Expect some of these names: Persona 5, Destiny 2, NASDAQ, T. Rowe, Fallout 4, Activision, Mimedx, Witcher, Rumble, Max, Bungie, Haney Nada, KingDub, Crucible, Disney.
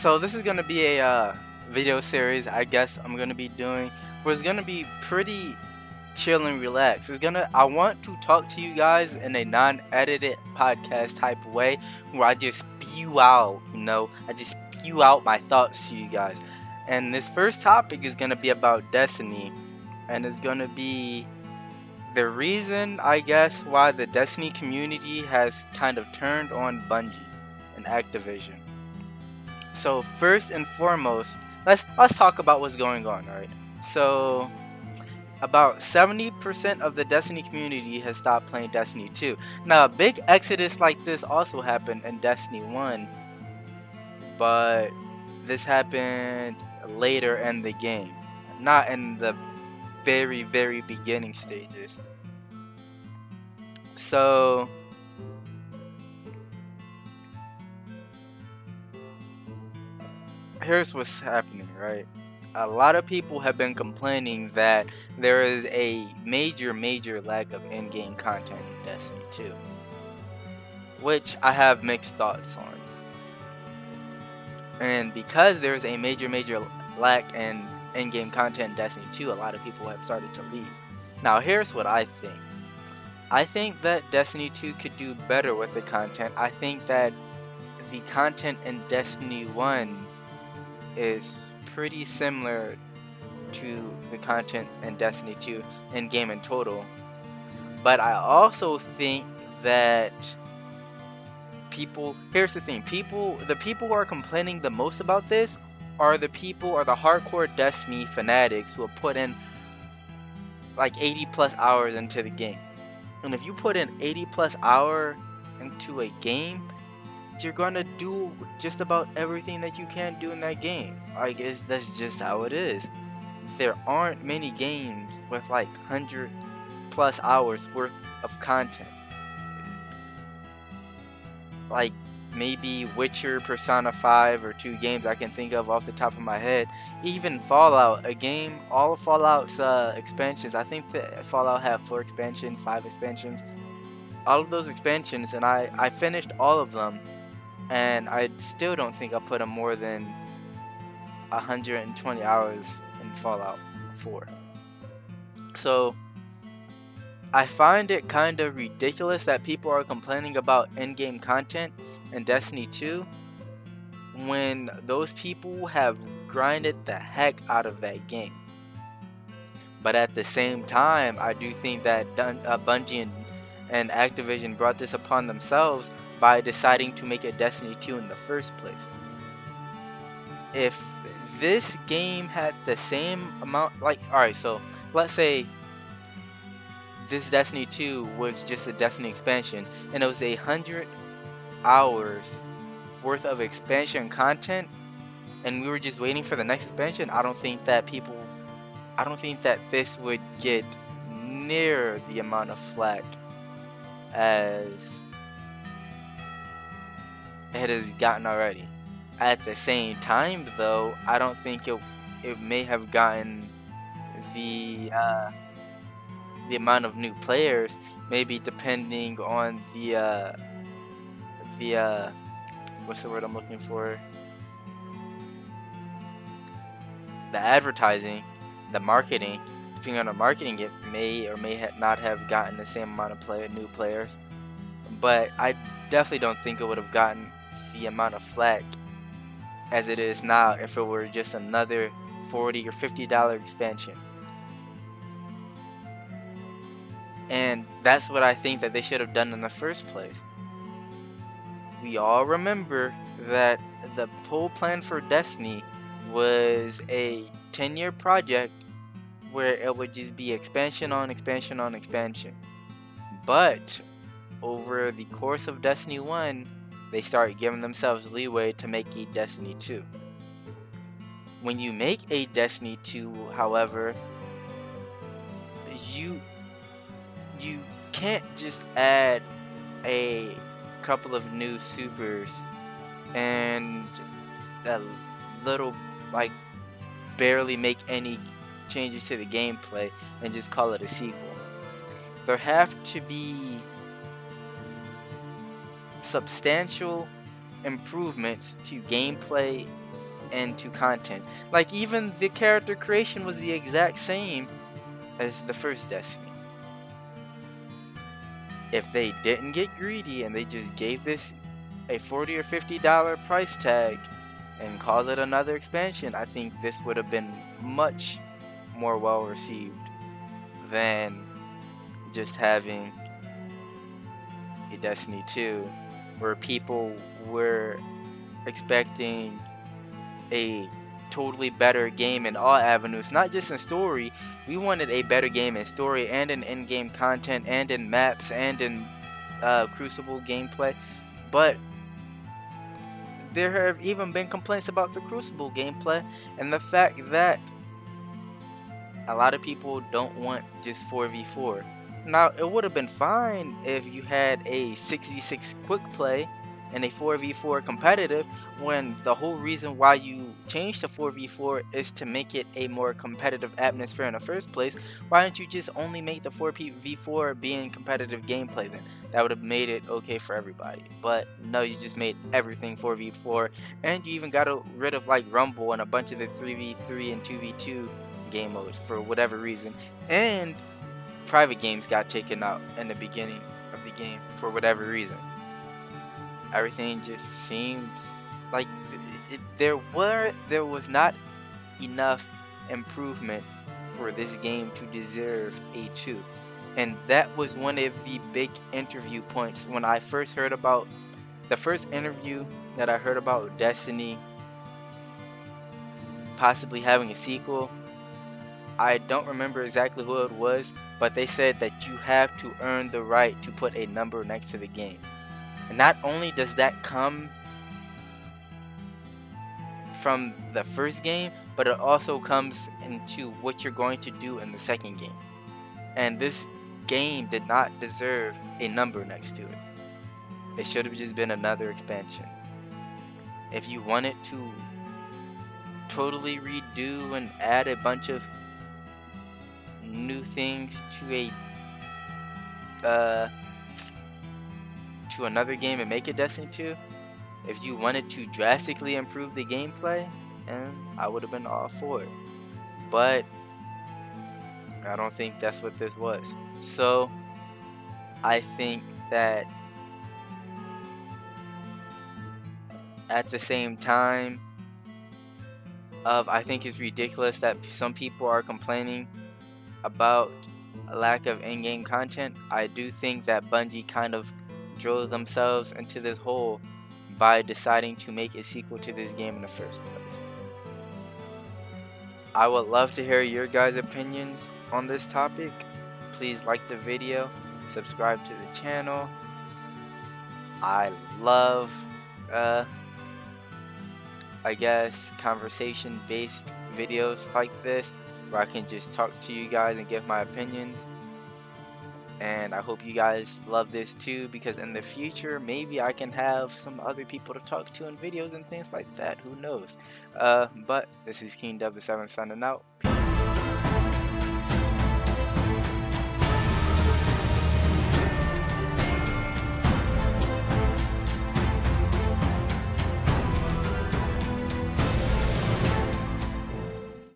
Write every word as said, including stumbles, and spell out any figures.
So this is going to be a uh, video series, I guess I'm going to be doing, where it's going to be pretty chill and relaxed. It's gonna, I want to talk to you guys in a non-edited podcast type of way, where I just spew out, you know, I just spew out my thoughts to you guys. And this first topic is gonna be about Destiny, and it's gonna be the reason, I guess, why the Destiny community has kind of turned on Bungie and Activision. So first and foremost, let's let's talk about what's going on. All right, so about seventy percent of the Destiny community has stopped playing Destiny two. Now, a big exodus like this also happened in Destiny one, but this happened later in the game, not in the very, very beginning stages. So here's what's happening, right? A lot of people have been complaining that there is a major, major lack of in-game content in Destiny two, which I have mixed thoughts on. And because there is a major, major lack in in-game content in Destiny two, a lot of people have started to leave. Now, here's what I think. I think that Destiny two could do better with the content. I think that the content in Destiny one is pretty similar to the content in Destiny two in game in total, but I also think that people, here's the thing, people the people who are complaining the most about this are the people are the hardcore Destiny fanatics who have put in like eighty plus hours into the game. And if you put in eighty plus hour into a game, you're gonna do just about everything that you can do in that game. I guess that's just how it is. There aren't many games with like one hundred plus hours worth of content. Like maybe Witcher, Persona five are two games I can think of off the top of my head. Even Fallout, a game, all of Fallout's uh, expansions, I think that Fallout have four expansions, five expansions, all of those expansions, and I, I finished all of them. And I still don't think I put in more than one hundred twenty hours in Fallout four. So I find it kind of ridiculous that people are complaining about in-game content in Destiny two when those people have grinded the heck out of that game. But at the same time, I do think that Dun- uh, Bungie and, and Activision brought this upon themselves by deciding to make a Destiny two in the first place. If this game had the same amount, like, alright, so let's say this Destiny two was just a Destiny expansion, and it was a hundred hours worth of expansion content, and we were just waiting for the next expansion, I don't think that people, I don't think that this would get near the amount of flack as it has gotten already. At the same time, though, I don't think it it may have gotten the uh, the amount of new players. Maybe depending on the uh, the uh, what's the word I'm looking for? The advertising, the marketing. Depending on the marketing, it may or may ha not have gotten the same amount of player new players. But I definitely don't think it would have gotten the amount of flack as it is now if it were just another forty or fifty dollar expansion. And that's what I think that they should have done in the first place. We all remember that the whole plan for Destiny was a ten year project where it would just be expansion on expansion on expansion. But over the course of Destiny one, they started giving themselves leeway to make a Destiny two. When you make a Destiny two, however, you you can't just add a couple of new supers and a little, like, barely make any changes to the gameplay and just call it a sequel. There have to be substantial improvements to gameplay and to content. Like, even the character creation was the exact same as the first Destiny. If they didn't get greedy and they just gave this a forty or fifty dollar price tag and called it another expansion, I think this would have been much more well received than just having a Destiny two where people were expecting a totally better game in all avenues, not just in story. We wanted a better game in story and in in-game content and in maps and in uh, Crucible gameplay. But there have even been complaints about the Crucible gameplay and the fact that a lot of people don't want just four v four. Now, it would have been fine if you had a six v six quick play and a four v four competitive, when the whole reason why you changed to four v four is to make it a more competitive atmosphere in the first place. Why don't you just only make the four v four being competitive gameplay then? That would have made it okay for everybody. But no, you just made everything four v four, and you even got rid of like Rumble and a bunch of the three v three and two v two game modes for whatever reason, and private games got taken out in the beginning of the game for whatever reason. Everything just seems like th it, there were there was not enough improvement for this game to deserve a two, and that was one of the big interview points when I first heard about the first interview that I heard about Destiny possibly having a sequel. I don't remember exactly who it was, but they said that you have to earn the right to put a number next to the game. And not only does that come from the first game, but it also comes into what you're going to do in the second game. And this game did not deserve a number next to it. It should have just been another expansion. If you wanted to totally redo and add a bunch of new things to a uh, to another game and make it Destiny two, if you wanted to drastically improve the gameplay, and I would have been all for it. But I don't think that's what this was. So I think that at the same time of I think it's ridiculous that some people are complaining about a lack of in-game content, I do think that Bungie kind of drove themselves into this hole by deciding to make a sequel to this game in the first place. I would love to hear your guys' opinions on this topic. Please like the video, subscribe to the channel. I love, uh, I guess, conversation-based videos like this, where I can just talk to you guys and give my opinions. And I hope you guys love this too, because in the future maybe I can have some other people to talk to in videos and things like that. Who knows? Uh, but this is KingDubthe seventh signing out.